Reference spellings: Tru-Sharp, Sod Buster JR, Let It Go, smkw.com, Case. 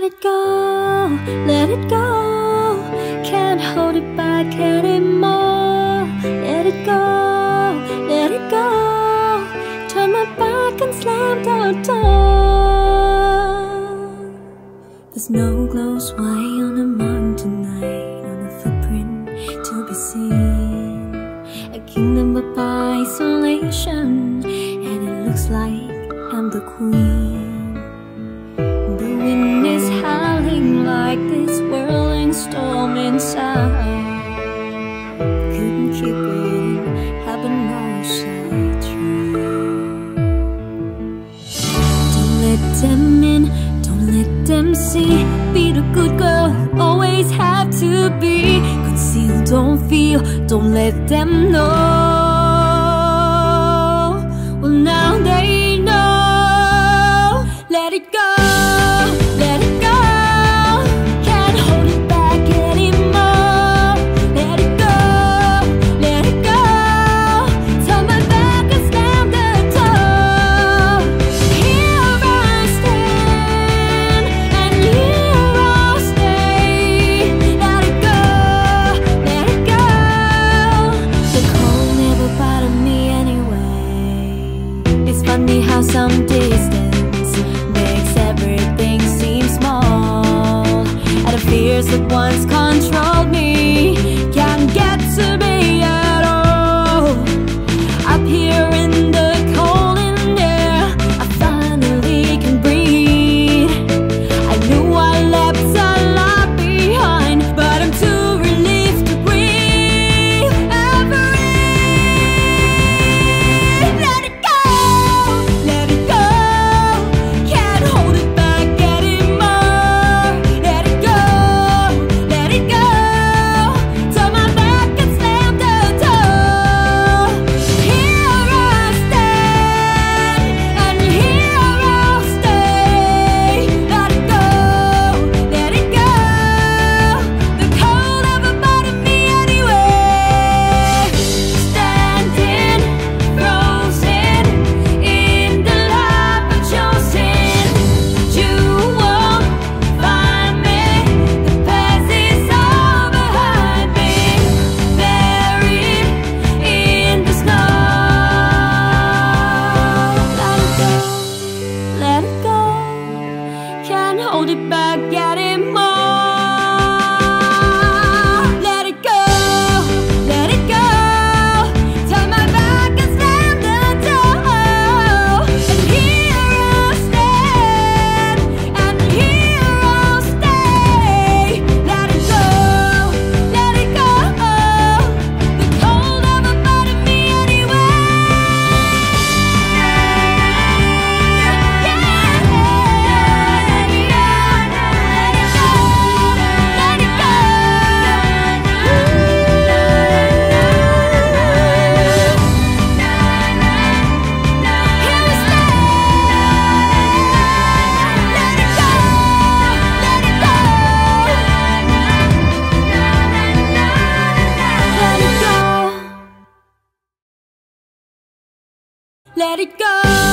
Let it go, let it go. Can't hold it back anymore. Let it go, let it go. Turn my back and slam the door. The snow glows white on a mountain night, on a footprint to be seen, a kingdom of isolation, and it looks like I'm the queen. Like this whirling storm inside, couldn't keep it, haven't lost I tried. Don't let them in, don't let them see. Be the good girl, always have to be. Conceal, don't feel, don't let them know. Well, now they know. Let it go. Funny how some distance makes everything seem small, and the fears that once controlled me can't get to me at all. Up here in the cold and air, I finally can breathe. I knew I left a lot behind, but I'm too relieved to breathe. Let it go. Hold it back anymore. Let it go, let it go. Turn my back and slam the door. And here I'll stand, and here I'll stay. Let it go, let it go. The cold never bothered me anyway. Let it go.